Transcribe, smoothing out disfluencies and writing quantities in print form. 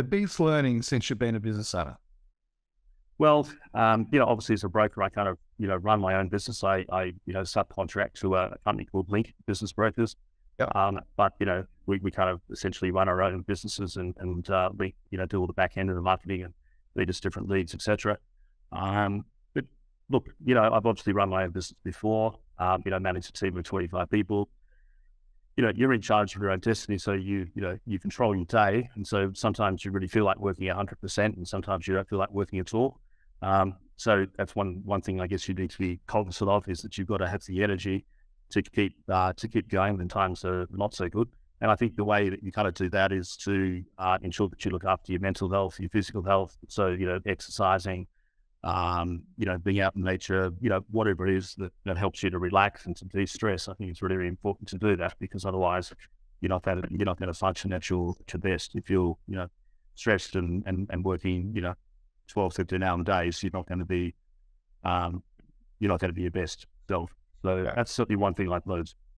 the biggest learning since you've been a business owner? Well, obviously as a broker, I kind of, run my own business. I subcontract to a company called Link Business Brokers. Yep. But, we kind of essentially run our own businesses and we, do all the back end of the marketing and lead us different leads, et cetera. But look, I've obviously run my own business before, managed a team of 25 people. You're in charge of your own destiny, so you control your day. And so sometimes you really feel like working 100% and sometimes you don't feel like working at all. So that's one thing I guess you need to be cognizant of, is that you've got to have the energy to keep going when times are not so good. And I think the way that you kind of do that is to ensure that you look after your mental health, your physical health. So, exercising, being out in nature, whatever it is that helps you to relax and to de-stress. I think it's really, really important to do that, because otherwise you're not going to function at your best. If you're, stressed and working, 12, 15 hour days, you're not going to be your best self. So that's certainly one thing I've learned.